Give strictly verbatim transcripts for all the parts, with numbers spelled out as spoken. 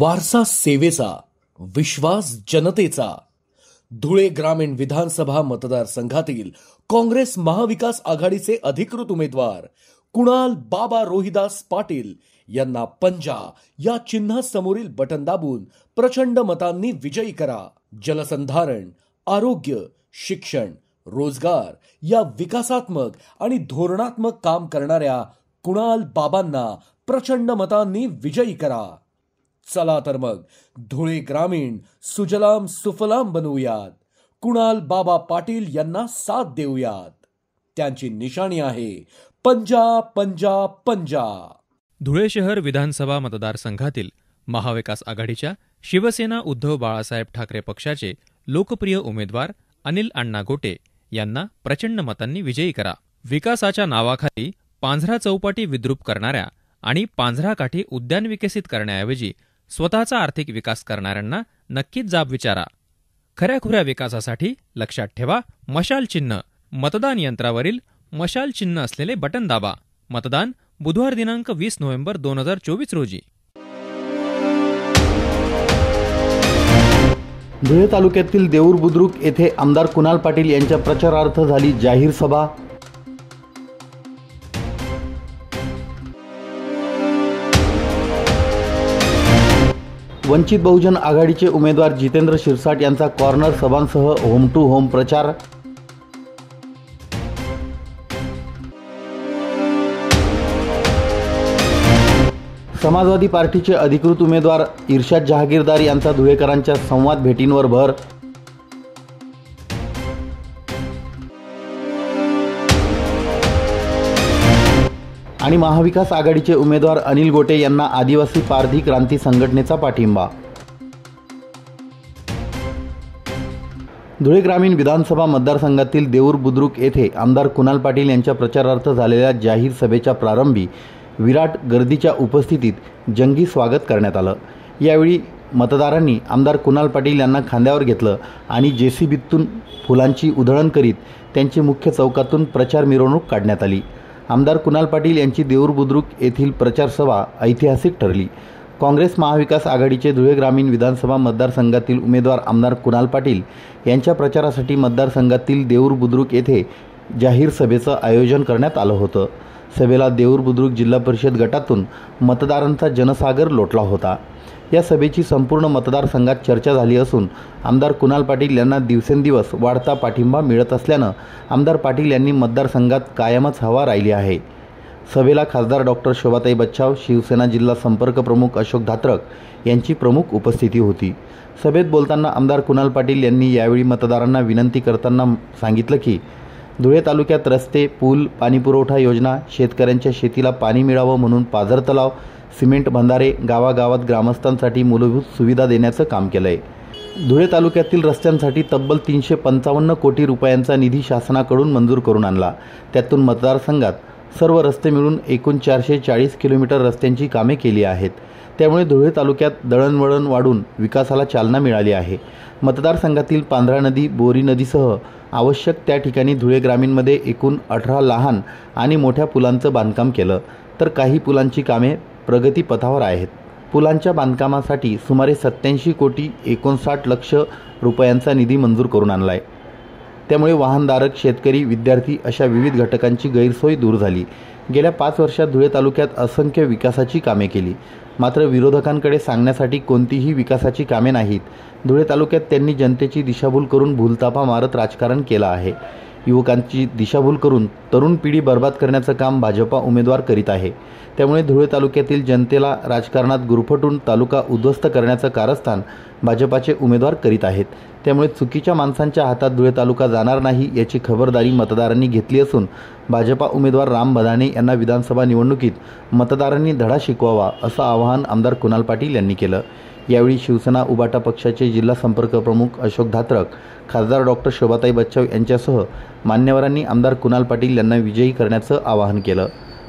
वारसा सेवेचा, विश्वास जनतेचा। धुळे ग्रामीण विधानसभा मतदारसंघातील काँग्रेस महाविकास आघाडीचे अधिकृत उमेदवार कुणाल बाबा रोहिदास पाटील यांना पंजा या चिन्हासमोरील बटन दाबून प्रचंड मतांनी विजयी करा। जलसंधारण, आरोग्य, शिक्षण, रोजगार या विकासात्मक आणि धोरणात्मक काम करणाऱ्या कुणाल बाबांना प्रचंड मतांनी विजयी करा। चला तर मग धुळे ग्रामीण सुजलाम सुफलाम बनवूयात। कुणाल बाबा पाटील यांना साथ देऊयात। त्यांची निशाणी आहे पंजा पंजा पंजा। धुळे शहर विधानसभा मतदारसंघातील महाविकास आघाडीच्या शिवसेना उद्धव बाळासाहेब ठाकरे पक्षाचे लोकप्रिय उमेदवार अनिल अण्णा गोटे यांना प्रचंड मतांनी विजयी करा। विकासाच्या नावाखाली पांझरा चौपाटी विद्रूप करणाऱ्या आणि पांझराकाठी उद्यान विकसित करण्याऐवजी स्वतःचा आर्थिक विकास करणाऱ्यांना नक्कीच जाब विचारा। खऱ्याखुऱ्या विकासासाठी लक्षात ठेवा मशाल चिन्ह। मतदान यंत्रावरील मशाल चिन्ह असलेले बटन दाबा। मतदान बुधवार दिनांक वीस नोव्हेंबर दोन हजार चोवीस रोजी। धुळे तालुक्यातील देऊर बुद्रुक येथे आमदार कुणाल पाटील यांच्या प्रचारार्थ झाली जाहीर सभा। वंचित बहुजन आघाडीचे उमेदवार जितेंद्र शिसाट यांचा कॉर्नर सभांसह होम टू होम प्रचार। समाजवादी पार्टीचे अधिकृत उमेदवार इरशाद जहांगीरदार यांचा धुळेकरांच्या संवाद भेटींवर भर। आणि महाविकास आघाडीचे उमेदवार अनिल गोटे यांना आदिवासी पारधी क्रांती संघटनेचा पाठिंबा। धुळे ग्रामीण विधानसभा मतदारसंघातील देऊर बुद्रुक येथे आमदार कुणाल पाटील यांच्या प्रचारार्थ झालेल्या जाहीर सभेच्या प्रारंभी विराट गर्दीच्या उपस्थितीत जंगी स्वागत करण्यात आलं। यावेळी मतदारांनी आमदार कुणाल पाटील यांना खांद्यावर घेतलं आणि जेसीबीतून फुलांची उधळण करीत त्यांची मुख्य चौकातून प्रचार मिरवणूक काढण्यात आली। आमदार कुणाल पाटील यांची देऊर बुद्रुक येथील प्रचारसभा ऐतिहासिक ठरली। काँग्रेस महाविकास आघाडीचे धुळे ग्रामीण विधानसभा मतदारसंघातील उमेदवार आमदार कुणाल पाटील यांच्या प्रचारासाठी मतदारसंघातील देऊर बुद्रुक येथे जाहीर सभेचं आयोजन करण्यात आलं होतं। सभेला देऊर बुद्रुक जिल्हा परिषद गटातून मतदारांचा जनसागर लोटला होता। या सभेची संपूर्ण मतदारसंघात चर्चा झाली असून आमदार कुणाल पाटील यांना दिवसेंदिवस वाढता पाठिंबा मिळत असल्यानं आमदार पाटील यांनी मतदारसंघात कायमच हवा राहिली आहे। सभेला खासदार डॉक्टर शोभाताई बच्छाव, शिवसेना जिल्हा संपर्क प्रमुख अशोक धात्रक यांची प्रमुख उपस्थिती होती। सभेत बोलताना आमदार कुणाल पाटील यांनी यावेळी मतदारांना विनंती करताना सांगितलं की धुळे तालुक्यात रस्ते, पूल, पाणीपुरवठा योजना, शेतकऱ्यांच्या शेतीला पाणी मिळावं म्हणून पाझर तलाव, सिमेंट बंधारे, गावागावात ग्रामस्थांसाठी मूलभूत सुविधा देण्याचं काम केलं आहे। धुळे तालुक्यातील रस्त्यांसाठी तब्बल तीनशे पंचावन्न कोटी रुपयांचा निधी शासनाकडून मंजूर करून आणला। त्यातून मतदारसंघात सर्व रस्ते मिळून एकूण चारशे चाळीस किलोमीटर रस्त्यांची कामे केली आहेत। त्यामुळे धुळे तालुक्यात दळणवळण वाढून विकासाला चालना मिळाली आहे। मतदारसंघातील पांढरा नदी, बोरी नदीसह आवश्यक त्या ठिकाणी धुळे ग्रामीणमध्ये एकूण अठरा लहान आणि मोठ्या पुलांचं बांधकाम केलं, तर काही पुलांची कामे प्रगतीपथावर आहेत। पुलांच्या बांधकामासाठी सुमारे सत्त्याऐंशी कोटी एकोणसाठ लक्ष रुपयांचा निधी मंजूर करून आणला आहे। त्यामुळे वाहनधारक, शेतकरी, विद्यार्थी अशा विविध घटकांची गैरसोय दूर झाली। गेल्या पाच वर्षात धुळे तालुक्यात असंख्य विकासाची कामे केली, मात्र विरोधकांकडे सांगण्यासाठी कोणतीही विकासाची कामे नाहीत। धुळे तालुक्यात त्यांनी जनतेची दिशाभूल करून भूलथापा मारत राजकारण केलं आहे। युवकांची दिशाभूल करून तरुण पिढी बर्बाद करण्याचं काम भाजपा उमेदवार करीत आहे। त्यामुळे धुळे तालुक्यातील जनतेला राजकारणात गुरफटून तालुका उद्ध्वस्त करण्याचं कारस्थान भाजपाचे उमेदवार करीत आहेत। त्यामुळे चुकीच्या माणसांच्या हातात धुळे तालुका जाणार नाही याची खबरदारी मतदारांनी घेतली असून भाजपा उमेदवार राम बदाणे यांना विधानसभा निवडणुकीत मतदारांनी धडा शिकवावा असं आवाहन आमदार कुणाल पाटील यांनी केलं। यावेळी शिवसेना उबाटा पक्षाचे जिल्हा संपर्क प्रमुख अशोक धात्रक, खासदार डॉक्टर शोभाताई बच्छाव यांच्यासह मान्यवरांनी आमदार कुणाल पाटील यांना विजयी करण्याचं आवाहन केलं।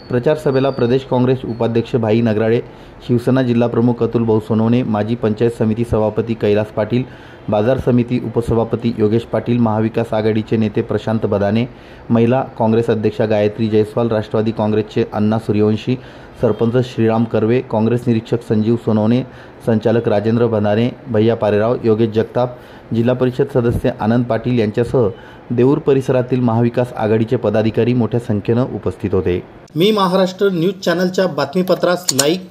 प्रचार सभेला प्रदेश काँग्रेस उपाध्यक्ष भाई नगराडे, शिवसेना जिल्हा प्रमुख अतुल बोसुनवणे, माजी पंचायत समिती सभापती कैलास पाटील, बाजार समिती उपसभापती योगेश पाटिल, महाविकास आघाडीचे नेते प्रशांत बदाने, महिला काँग्रेस अध्यक्षा गायत्री जयस्वाल, राष्ट्रवादी काँग्रेसचे अण्णा सूर्यवंशी, सरपंच श्रीराम करवे, काँग्रेस निरीक्षक संजीव सोनौने, संचालक राजेंद्र भडारे, भैया पारेराव, योगेश जगताप, जिल्हा परिषद सदस्य आनंद पाटील यांच्यासह देऊर परिसरातील महाविकास आघाडीचे पदाधिकारी मोठ्या संख्येनं उपस्थित होते। मी महाराष्ट्र न्यूज चॅनलच्या बातमीपत्रास लाईक,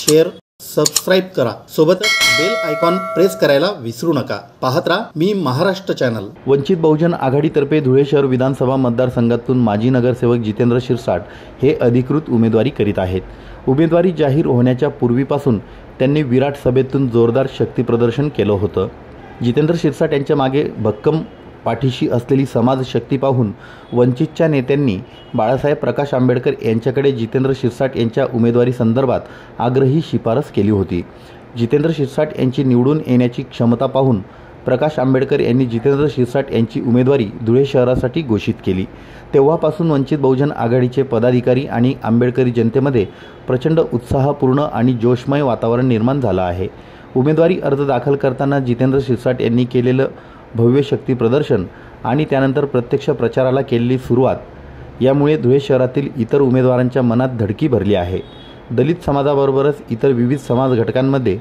शेअर, सबस्क्राइब करा, सोबतच बेल आयकॉन प्रेस करायला विसरू नका। पाहत रहा मी महाराष्ट्र चॅनल। वंचित बहुजन आघाडीतर्फे धुळे शहर विधानसभा मतदारसंघातून माजी नगरसेवक जितेंद्र शिसाट हे अधिकृत उमेदवारी करीत आहेत। उमेदवारी जाहीर होण्याच्या पूर्वीपासून त्यांनी विराट सभेतून जोरदार शक्तीप्रदर्शन केलं होतं। जितेंद्र शिसाट यांच्या मागे भक्कम पाठीशी असलेली समाजशक्ती पाहून वंचितच्या नेत्यांनी बाळासाहेब प्रकाश आंबेडकर यांच्याकडे जितेंद्र शिसाट यांच्या उमेदवारी संदर्भात आग्रही शिफारस केली होती। जितेंद्र शिसाट यांची निवडून येण्याची क्षमता पाहून प्रकाश आंबेडकर यांनी जितेंद्र शिसाट यांची उमेदवारी धुळे शहरासाठी घोषित केली। तेव्हापासून वंचित बहुजन आघाडीचे पदाधिकारी आणि आंबेडकरी जनतेमध्ये प्रचंड उत्साहपूर्ण आणि जोशमय वातावरण निर्माण झालं आहे। उमेदवारी अर्ज दाखल करताना जितेंद्र शिसाट यांनी केलेलं भव्य शक्ती प्रदर्शन आणि त्यानंतर प्रत्यक्ष प्रचाराला केलेली सुरुवात यामुळे धुळे शहरातील इतर उमेदवारांच्या मनात धडकी भरली आहे। दलित समाजाबरोबरच इतर विविध समाज घटकांमध्ये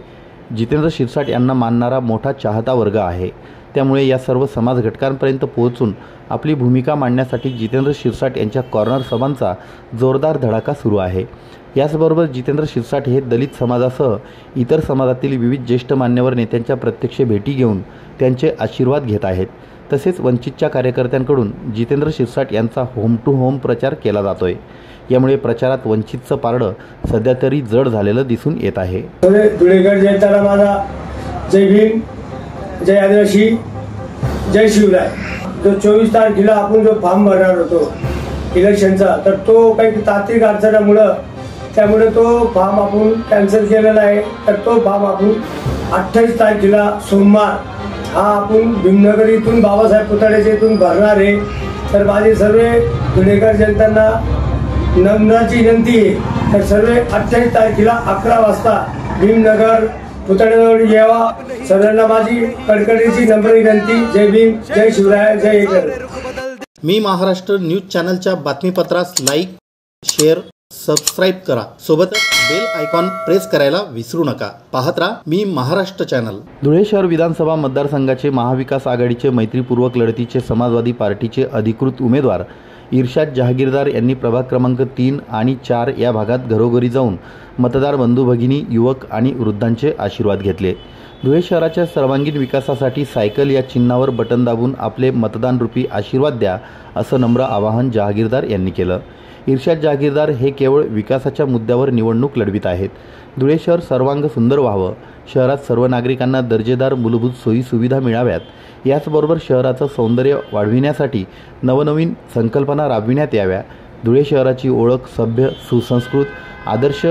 जितेंद्र शिसाट यांना मानणारा मोठा चाहता वर्ग आहे। त्यामुळे या सर्व समाज घटकांपर्यंत पोहोचून आपली भूमिका मांडण्यासाठी जितेंद्र शिसाट यांच्या कॉर्नर सभांचा जोरदार धडाका सुरू आहे। याचबरोबर जितेंद्र शिसाट हे दलित समाजासह इतर समाजातील विविध ज्येष्ठ मान्यवर नेत्यांच्या प्रत्यक्ष भेटी घेऊन त्यांचे आशीर्वाद घेत आहेत। तसेच वंचितच्या कार्यकर्त्यांकडून जितेंद्र शिसाट यांचा होम टू होम प्रचार केला जातोय। यामुळे प्रचारात वंचितचं पारडं सध्या तरी जड झालेलं दिसून येत आहे। जय भीम, जय आदिवासी, जय शिवराय। जो चोवीस तारखेला आपण जो फॉर्म भरणार होतो इलेक्शनचा, तर तो काही तांत्रिक अडचणामुळं त्यामुळे तो फॉर्म आपण कॅन्सल केलेला आहे। तर तो फॉर्म आपण अठ्ठावीस तारखेला सोमवार हा आपण भीमनगर इथून बाबासाहेब पुतळ्याच्या इथून भरणार आहे। तर माझी सर्व धुळेकर जनतांना नम्राची विनंती आहे, तर सर्व अठ्ठावीस तारखेला अकरा वाजता भीमनगर पुतळ्याजवळ यावा। सर्वांना माझी कडकडीची नम्र विनंती। जय भीम, जय शिवराय, जय एकता। मी महाराष्ट्र न्यूज चॅनलच्या बातमीपत्रास लाईक, शेअर, सबस्क्राइब करा, सोबतच बेल आयकॉन प्रेस करायला विसरू नका। पाहत रहा मी महाराष्ट्र चॅनल। धुळे शहर विधानसभा मतदारसंघाचे महाविकास आघाडीचे मैत्रीपूर्वक लढतीचे समाजवादी पार्टीचे अधिकृत उमेदवार इरशाद जहांगीरदार यांनी प्रभाग क्रमांक तीन आणि चार या भागात घरोघरी जाऊन मतदार बंधू भगिनी, युवक आणि वृद्धांचे आशीर्वाद घेतले। धुळे शहराच्या सर्वांगीण विकासासाठी सायकल या चिन्हावर बटन दाबून आपले मतदानरूपी आशीर्वाद द्या, असं नम्र आवाहन जहांगीरदार यांनी केलं। इरशाद जहांगीरदार हे केवळ विकासाच्या मुद्द्यावर निवडणूक लढवित आहेत। धुळे शहर सर्वांग सुंदर व्हावं, शहरात सर्व नागरिकांना दर्जेदार मूलभूत सोयीसुविधा मिळाव्यात, याचबरोबर शहराचं सौंदर्य वाढविण्यासाठी नवनवीन संकल्पना राबविण्यात याव्या, धुळे शहराची ओळख सभ्य, सुसंस्कृत, आदर्श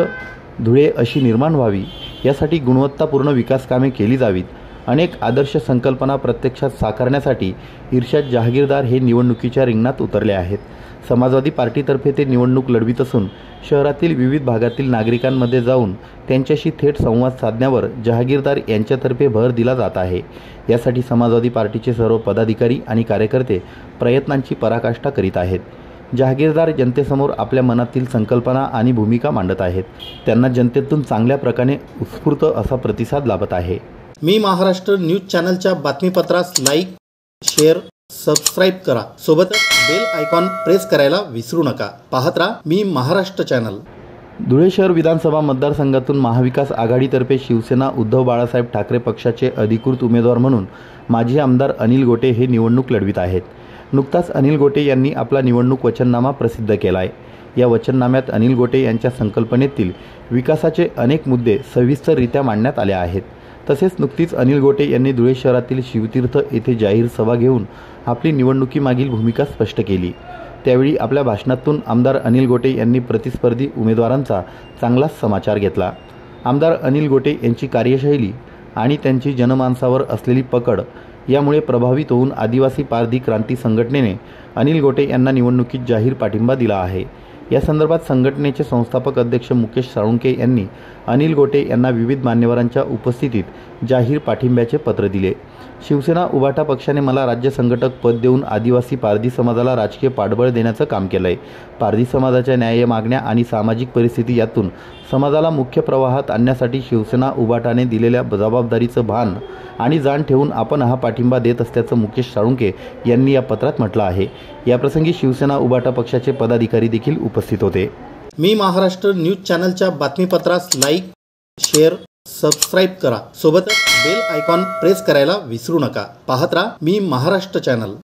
धुळे अशी निर्माण व्हावी, यासाठी गुणवत्तापूर्ण विकासकामे केली जावीत, अनेक आदर्श संकल्पना प्रत्यक्षात साकारण्यासाठी इरशाद जहांगीरदार हे निवडणुकीच्या रिंगणात उतरले आहेत। समाजवादी पार्टीतर्फे ते निवडणूक लढवित असून शहरातील विविध भागातील नागरिकांमध्ये जाऊन त्यांच्याशी थेट संवाद साधण्यावर जहांगीरदार यांच्यातर्फे भर दिला जात आहे। यासाठी समाजवादी पार्टीचे सर्व पदाधिकारी आणि कार्यकर्ते प्रयत्नांची पराकाष्ठा करीत आहेत। जहांगीरदार जनतेसमोर आपल्या मनातील संकल्पना आणि भूमिका मांडत आहेत। त्यांना जनतेतून चांगल्या प्रकारे उत्स्फूर्त असा प्रतिसाद लाभत आहे। मी महाराष्ट्र न्यूज चॅनलच्या बातमीपत्रास लाईक, शेअर, सबस्क्राइब करा, सोबतच बेल आयकॉन प्रेस करायला विसरू नका। पाहत रहा मी महाराष्ट्र चॅनल। धुळे शहर विधानसभा मतदारसंघातून महाविकास आघाडीतर्फे शिवसेना उद्धव बाळासाहेब ठाकरे पक्षाचे अधिकृत उमेदवार म्हणून माजी आमदार अनिल गोटे हे निवडणूक लढवित आहेत। नुकताच अनिल गोटे यांनी आपला निवडणूक वचननामा प्रसिद्ध केला आहे। या वचननाम्यात अनिल गोटे यांच्या संकल्पनेतील विकासाचे अनेक मुद्दे सविस्तररित्या मांडण्यात आले आहेत। तसेच नुकतीच अनिल गोटे यांनी धुळे शहरातील शिवतीर्थ येथे जाहीर सभा घेऊन आपली निवडणुकीमागील भूमिका स्पष्ट केली। त्यावेळी आपल्या भाषणातून आमदार अनिल गोटे यांनी प्रतिस्पर्धी उमेदवारांचा चांगलाच समाचार घेतला। आमदार अनिल गोटे यांची कार्यशैली आणि त्यांची जनमानसावर असलेली पकड यामुळे प्रभावित होऊन आदिवासी पारधी क्रांती संघटनेने अनिल गोटे यांना निवडणुकीत जाहीर पाठिंबा दिला आहे। या संदर्भात संघटनेचे संस्थापक अध्यक्ष मुकेश साळुंके यांनी अनिल गोटे यांना विविध मान्यवरांच्या उपस्थितीत जाहीर पाठिंब्याचे पत्र दिले। शिवसेना उभाटा पक्षाने मला राज्य संघटक पद देऊन आदिवासी पारधी समाजाला राजकीय पाठबळ देण्याचं काम केलं आहे। पारधी समाजाच्या न्याय्य मागण्या आणि सामाजिक परिस्थिती यातून समाजाला मुख्य प्रवाहात आणण्यासाठी शिवसेना उभाटाने दिलेल्या जबाबदारीचं भान आणि जाण ठेवून आपण हा पाठिंबा देत असल्याचं मुकेश साळुंके यांनी या पत्रात म्हटलं आहे। याप्रसंगी शिवसेना उभाटा पक्षाचे पदाधिकारी देखील उपस्थित होते। मी महाराष्ट्र न्यूज चॅनलच्या बातमीपत्रास लाईक, शेअर, सबस्क्राइब करा, सोबतच बेल आयकॉन प्रेस करायला विसरू नका। पाहत रहा मी महाराष्ट्र चॅनल।